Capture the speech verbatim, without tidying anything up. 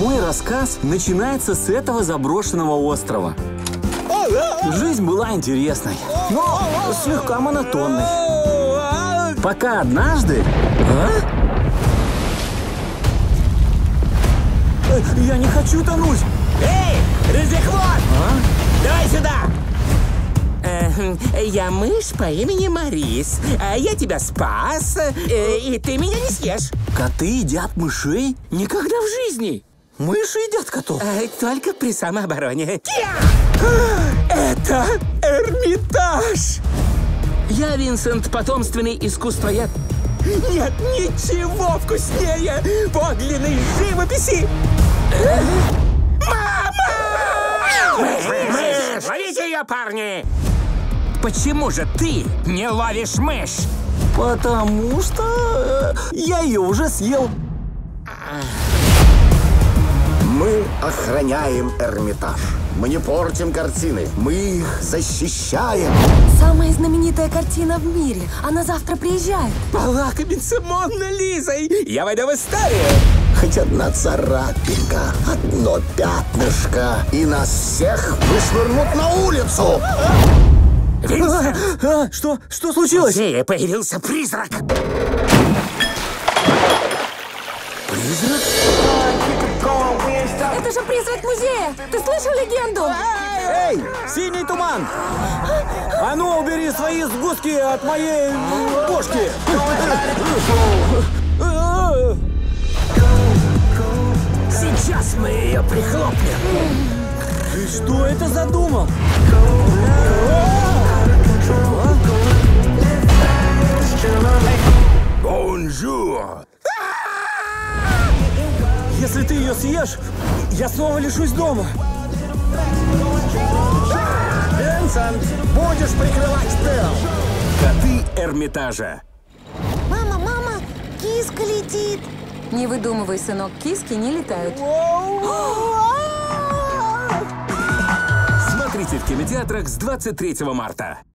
Мой рассказ начинается с этого заброшенного острова. Жизнь была интересной, но слегка монотонной. Пока однажды... А? Я не хочу тонуть! Эй, разехвост! А? Давай сюда! Я мышь по имени Морис. Я тебя спас, и ты меня не съешь. Коты едят мышей? Никогда в жизни. Мыши едят котов. Только при самообороне. Это Эрмитаж. Я Винсент, потомственный искусствоед. Нет ничего вкуснее подлинной живописи. Мама! Ловите ее, парни! Почему же ты не ловишь мышь? Потому что я ее уже съел. Мы охраняем Эрмитаж. Мы не портим картины. Мы их защищаем. Самая знаменитая картина в мире. Она завтра приезжает. Полакомиться Моной Лизой. Я войду в историю. Хоть одна царапинка, одно пятнышко, и нас всех вышвырнут на улицу. Винсент! А, а, что? Что случилось? Здесь появился призрак! Призрак? Это же призрак музея! Ты слышал легенду? Эй! Синий туман! А ну, убери свои сгустки от моей бошки! Сейчас мы ее прихлопнем! Ты что это задумал? Бонжур! Если ты ее съешь, я снова лишусь дома. Винсент, будешь прикрывать тыл. Коты Эрмитажа. Мама, мама, киска летит. Не выдумывай, сынок, киски не летают. Смотрите в кинотеатрах с двадцать третьего марта.